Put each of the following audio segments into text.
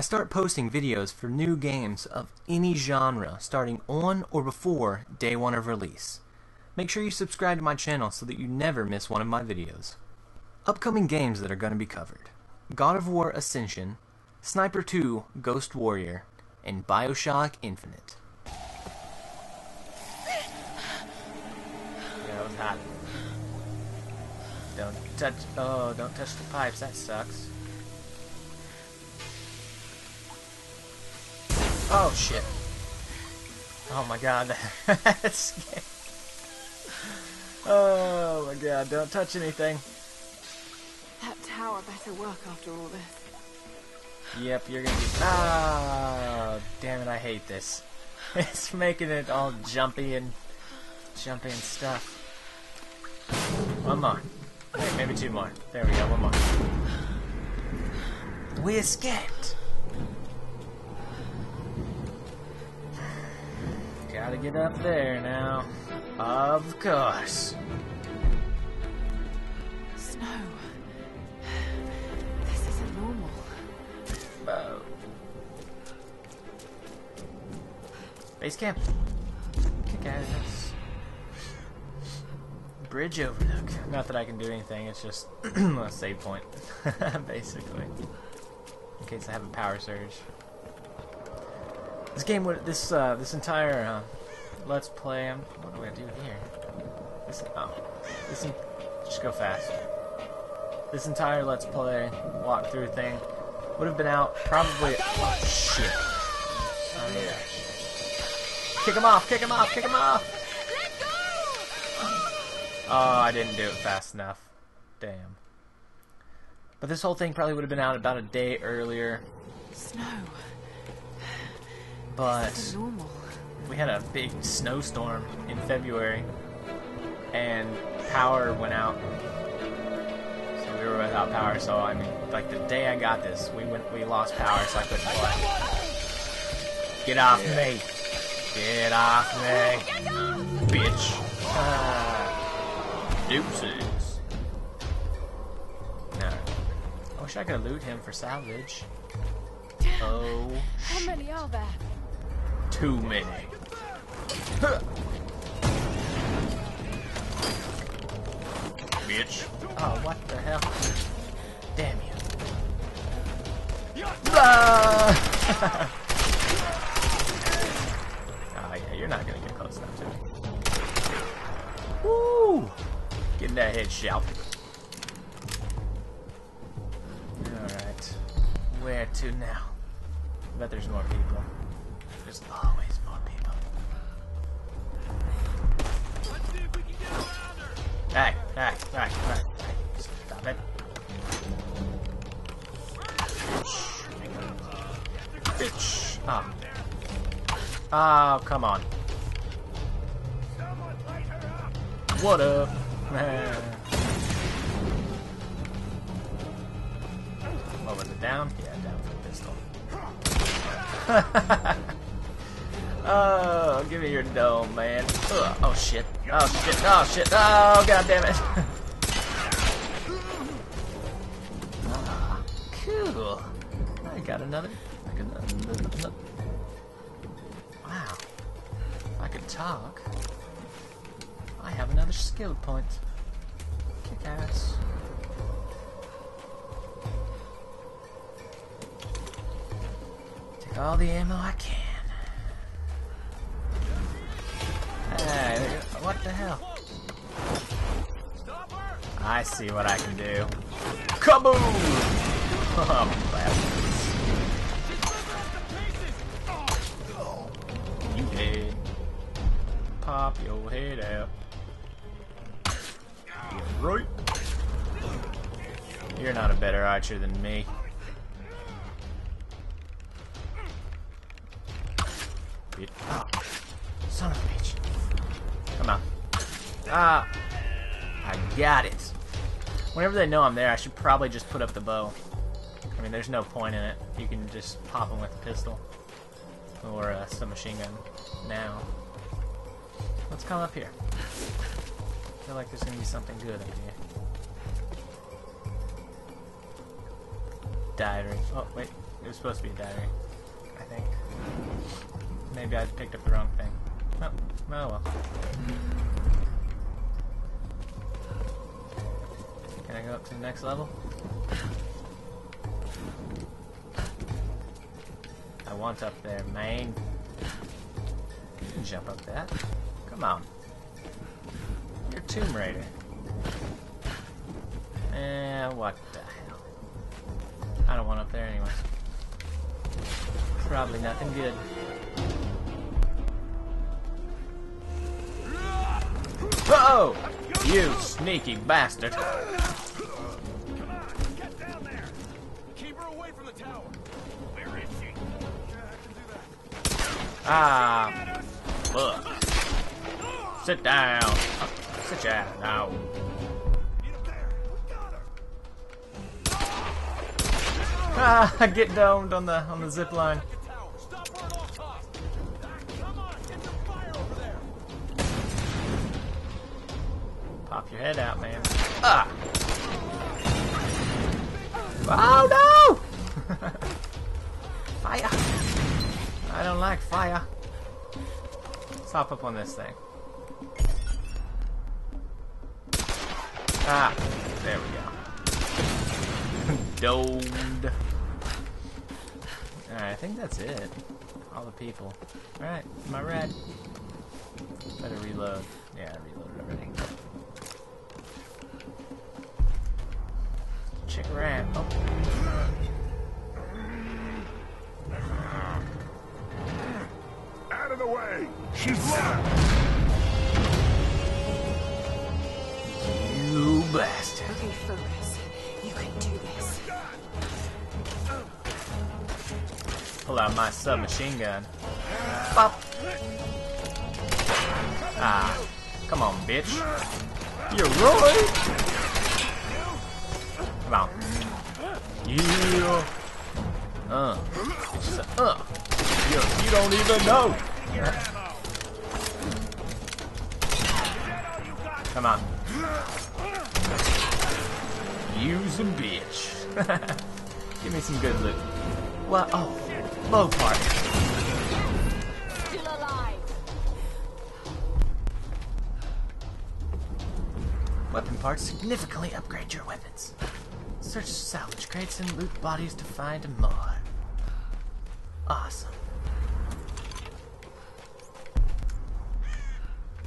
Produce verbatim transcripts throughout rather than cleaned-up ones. I start posting videos for new games of any genre starting on or before day one of release. Make sure you subscribe to my channel so that you never miss one of my videos. Upcoming games that are going to be covered: God of War Ascension, Sniper two Ghost Warrior, and Bioshock Infinite. Yeah, it was hot. Don't touch, oh, don't touch the pipes, that sucks. Oh shit. Oh my god, that's scary. Oh my god, don't touch anything. That tower better work after all this. Yep, you're gonna be. Oh, damn it, I hate this. It's making it all jumpy and jumpy and stuff. One more. Wait, maybe two more. There we go, one more. We escaped! Gotta get up there now. Of course. Snow. This isn't normal. Oh. Base camp. Kick ass. Bridge overlook. Not that I can do anything, it's just a save point. Basically. In case I have a power surge. This game would this uh, this entire uh, let's play. Um, what do I do here? This oh, this just go fast. This entire let's play walkthrough thing would have been out probably. Oh shit! Oh, yeah. Kick him off! Kick him off! Kick him off! Oh, I didn't do it fast enough. Damn. But this whole thing probably would have been out about a day earlier. Snow. But we had a big snowstorm in February, and power went out. So we were without power. So I mean, like the day I got this, we went, we lost power. So I couldn't play. Get off me! Get off me, bitch! Ah, deuces. No. I wish I could loot him for salvage. Oh. How many are there? Too many. Huh. Bitch. Oh, what the hell? Damn you. Ah! Oh, yeah, you're not gonna get close enough to me. Woo! Get in that headshot. Alright. Where to now? I bet there's more people. There's always more people. Let's see if we can get around her. Hey, hey, hey, hey, hey. Stop it. Bitch. Oh. Oh, come on. What up? What was it, down? Yeah, down for the pistol. Oh, give me your dome, man. Ugh. Oh shit. Oh shit. Oh shit. Oh god damn it. Oh, cool. I got another. I got another, another. Wow. If I could talk, I have another skill point. Kick ass. All the ammo I can. Hey, what the hell? I see what I can do. Kaboom! Oh, you dead. Pop your head out. You're right. You're not a better archer than me. Oh, son of a bitch. Come on. Ah, I got it. Whenever they know I'm there, I should probably just put up the bow. I mean, there's no point in it. You can just pop them with a pistol. Or uh, some machine gun. Now. Let's come up here. I feel like there's going to be something good up here. Diary. Oh, wait. It was supposed to be a diary, I think. Maybe I picked up the wrong thing. Oh, oh well. Can I go up to the next level? I want up there, man. You can jump up that. Come on. You're Tomb Raider. Eh, what the hell? I don't want up there anyway. Probably nothing good. Uh-oh! You sneaky bastard! Come on, get down there! Keep her away from the tower! Where is she? Yeah, I can do that. Ah! Look. Sit down! Sit down now. Ah! I get domed on the on the zip line. Pop your head out, man. Ah! Oh no! Fire! I don't like fire. Let's hop up on this thing. Ah! There we go. Domed. Alright, I think that's it. All the people. Alright, my red. Better reload. Yeah, I reloaded everything. Check around. Oh. Out of the way! She's locked! You bastard! Okay, focus. You can do this. Pull out my submachine gun. Bop! Ah, come on, bitch! You're Roy! Come on. Yeah. Uh. Just, uh. You, you don't even know. Come on. Use a bitch. Give me some good loot. What? Oh. Low part. Still alive. Weapon parts significantly upgrade your weapons. Search salvage crates and loot bodies to find more. Awesome.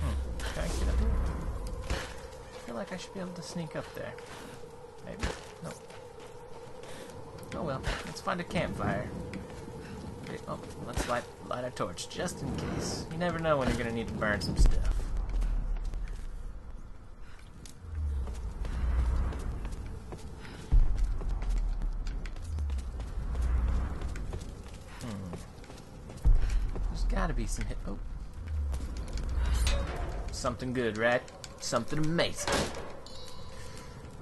Hmm. Can I get up here? I feel like I should be able to sneak up there. Maybe. No. Oh well. Let's find a campfire. Oh, let's light light a torch just in case. You never know when you're gonna need to burn some stuff. Gotta be some hit. Oh. Something good, right? Something amazing.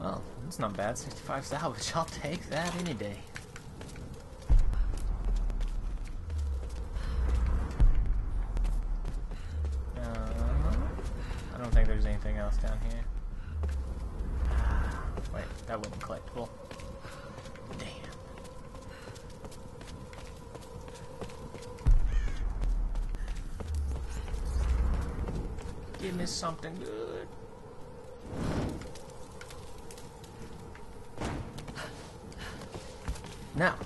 Well, that's not bad. sixty-five salvage. I'll take that any day. Uh, I don't think there's anything else down here. Wait, that wasn't collectible. Give me something good. Now,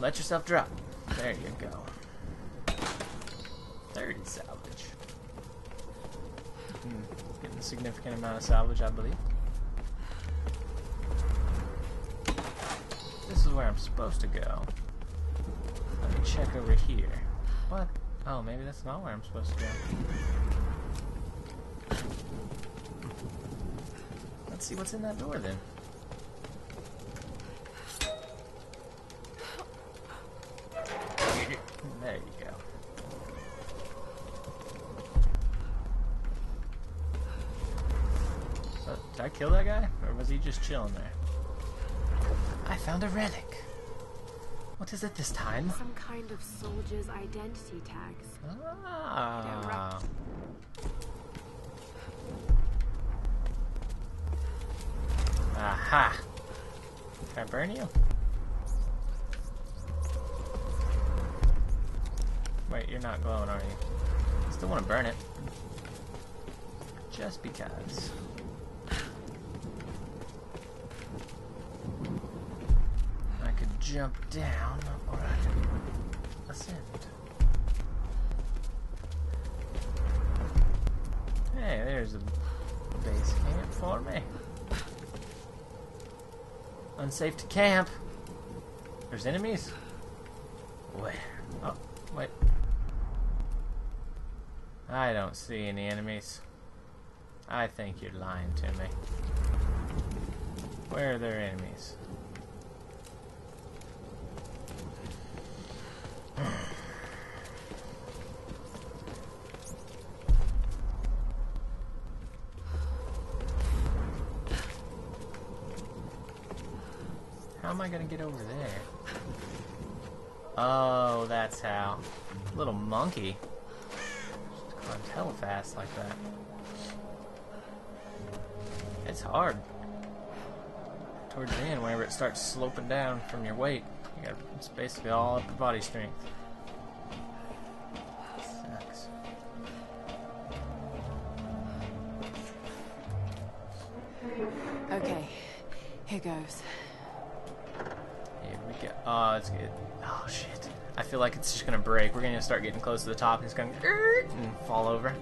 let yourself drop. There you go. thirty salvage. Mm, getting a significant amount of salvage, I believe. This is where I'm supposed to go. Let me check over here. What? Oh, maybe that's not where I'm supposed to go. Let's see what's in that door then. There you go. So, did I kill that guy? Or was he just chilling there? I found a relic. What is it this time? Some kind of soldier's identity tags. Ah. Aha! Can I burn you? you're not glowing, are you? Still want to burn it. Just because. I could jump down, or I could ascend. Hey, there's a base camp for me. Unsafe to camp. There's enemies. Where? Oh, wait. I don't see any enemies. I think you're lying to me. Where are their enemies? How am I gonna get over there? Oh, that's how. Little monkey. Just climbs hella fast like that. It's hard. Towards the end, whenever it starts sloping down from your weight, you got it's basically all upper body strength. Sucks. Okay, here goes. Here we go. Oh, it's good. Oh shit! I feel like it's just gonna break. We're gonna start getting close to the top, and it's gonna and fall over.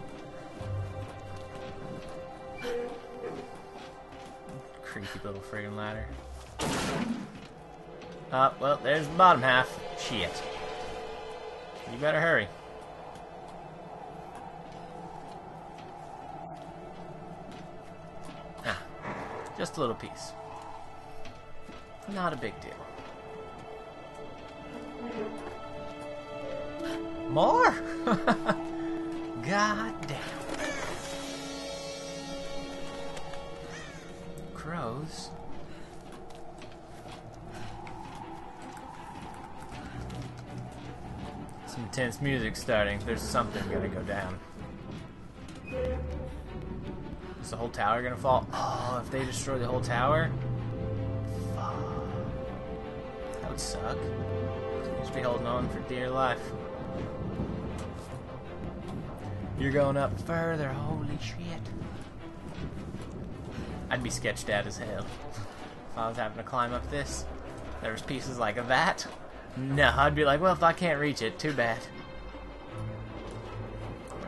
Creepy little friggin' ladder. Uh, well, there's the bottom half. Shit. You better hurry. Ah, just a little piece. Not a big deal. More? God damn. Crows. Some intense music starting. There's something gonna go down. Is the whole tower gonna fall? Oh, if they destroy the whole tower? Fuck. That would suck. Just be holding on for dear life. You're going up further, holy shit. I'd be sketched out as hell if I was having to climb up this. There was pieces like that. No, I'd be like, well, if I can't reach it, too bad.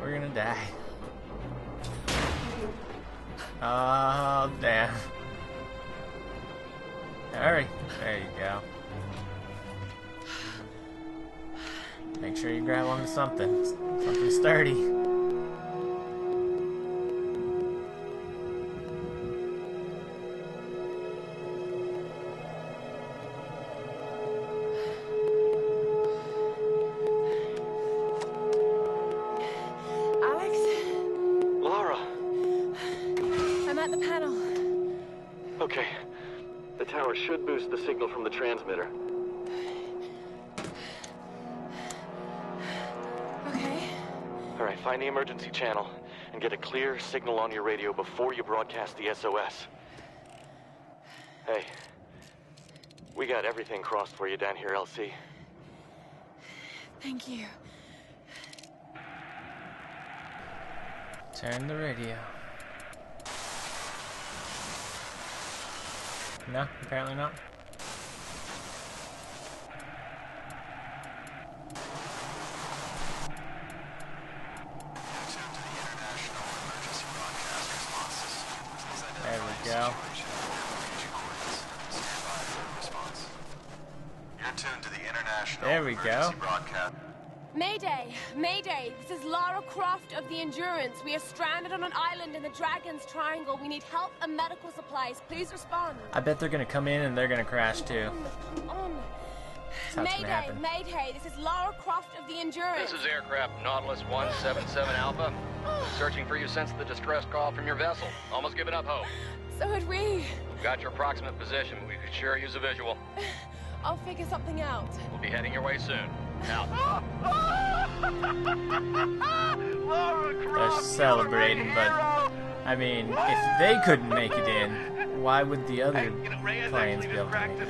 We're gonna die. Oh, damn. Hurry. There you go. Make sure you grab onto something. Something sturdy. Should boost the signal from the transmitter. Okay. All right, find the emergency channel and get a clear signal on your radio before you broadcast the S O S. Hey, we got everything crossed for you down here, L C. Thank you. Turn the radio. No, apparently not. There we go. There we go. Mayday! Mayday! This is Lara Croft of the Endurance. We are stranded on an island in the Dragon's Triangle. We need help and medical supplies. Please respond. I bet they're gonna come in and they're gonna crash too. Come on. Mayday! Mayday! This is Lara Croft of the Endurance. This is aircraft Nautilus one seventy-seven Alpha. Searching for you since the distress call from your vessel. Almost given up hope. So had we. We've got your approximate position. We could sure use a visual. I'll figure something out. We'll be heading your way soon. Now. They're celebrating, but I mean, if they couldn't make it in, why would the other hey, you know, planes be able to make it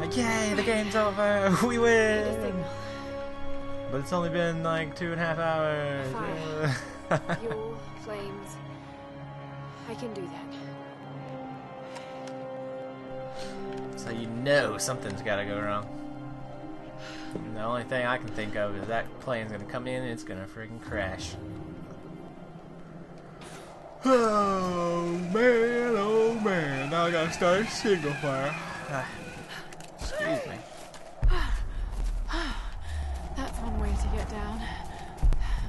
in? Like, yay, the game's over! We win! But it's only been like two and a half hours. Fire, fuel, flames. I can do that. So you know something's gotta go wrong. And the only thing I can think of is that plane's gonna come in and it's gonna freaking crash. Oh man, oh man, now I gotta start a single fire. Ah. Excuse me. That's one way to get down.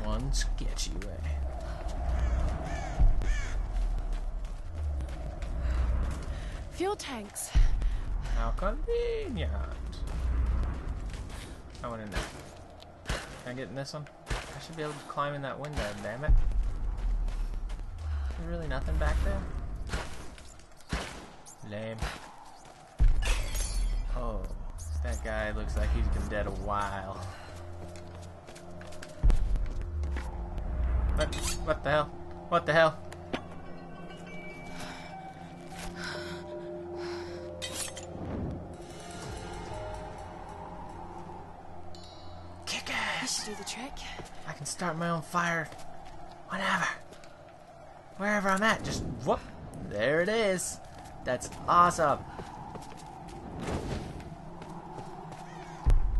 One sketchy way. Fuel tanks. How convenient. I wanna know. Can I get in this one? I should be able to climb in that window, damn it. There's really nothing back there? Lame. Oh, that guy looks like he's been dead a while. What, what the hell? What the hell? Kick ass! I should do the trick. I can start my own fire whenever. Wherever I'm at, just whoop. There it is. That's awesome.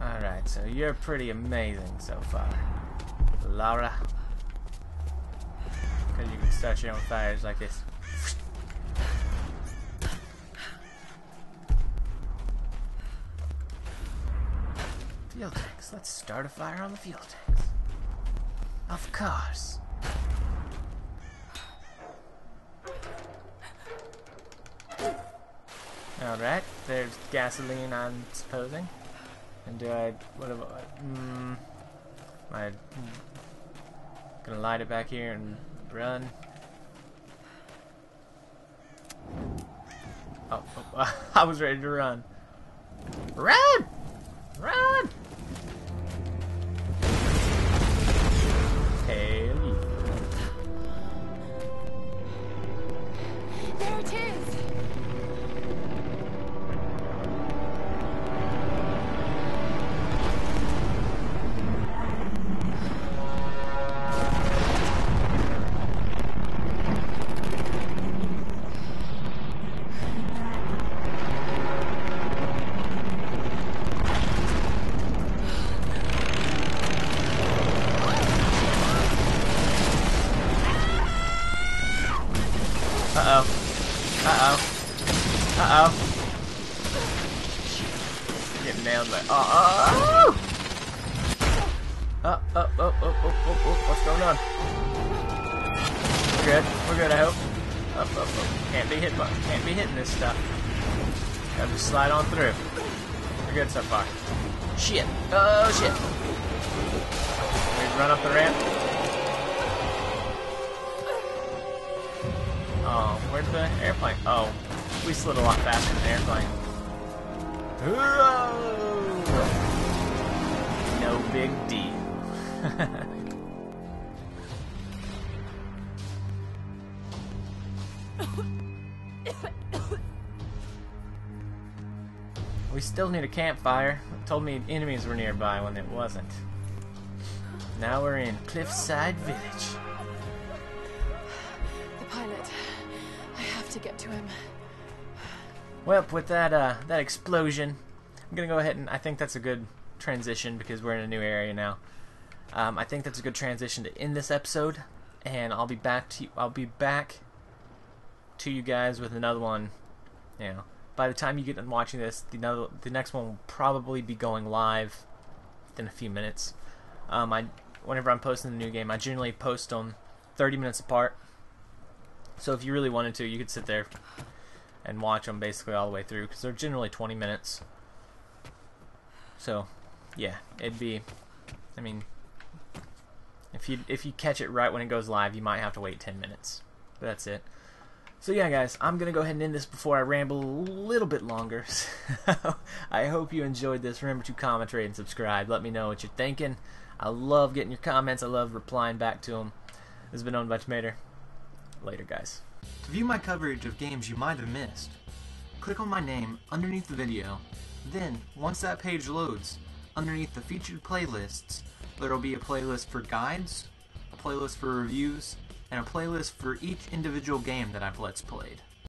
Alright, so you're pretty amazing so far, Lara. Because you can start your own fires like this. Fuel tanks. Let's start a fire on the fuel tanks. Of course. Alright, there's gasoline, I'm supposing. And do I... what have I... Mm, am I... gonna light it back here and run? Oh, oh I was ready to run. Run! Run! Hey. There it is! We still need a campfire. It told me enemies were nearby when it wasn't. Now we're in Cliffside Village. The pilot. I have to get to him. Well, with that uh, that explosion, I'm gonna go ahead and I think that's a good transition because we're in a new area now. Um, I think that's a good transition to end this episode, and I'll be back to you, I'll be back to you guys with another one. You know, by the time you get done watching this, the another, the next one will probably be going live in a few minutes. Um, I whenever I'm posting a new game, I generally post them thirty minutes apart. So if you really wanted to, you could sit there and watch them basically all the way through because they're generally twenty minutes. So, yeah, it'd be. I mean. If you if you catch it right when it goes live, you might have to wait ten minutes. But that's it. So yeah, guys, I'm gonna go ahead and end this before I ramble a little bit longer. So I hope you enjoyed this. Remember to comment, rate, and subscribe. Let me know what you're thinking. I love getting your comments. I love replying back to them. This has been owned by Tamater. Later, guys. To view my coverage of games you might have missed, click on my name underneath the video Then, once that page loads, underneath the featured playlists, there'll be a playlist for guides, a playlist for reviews, and a playlist for each individual game that I've Let's Played.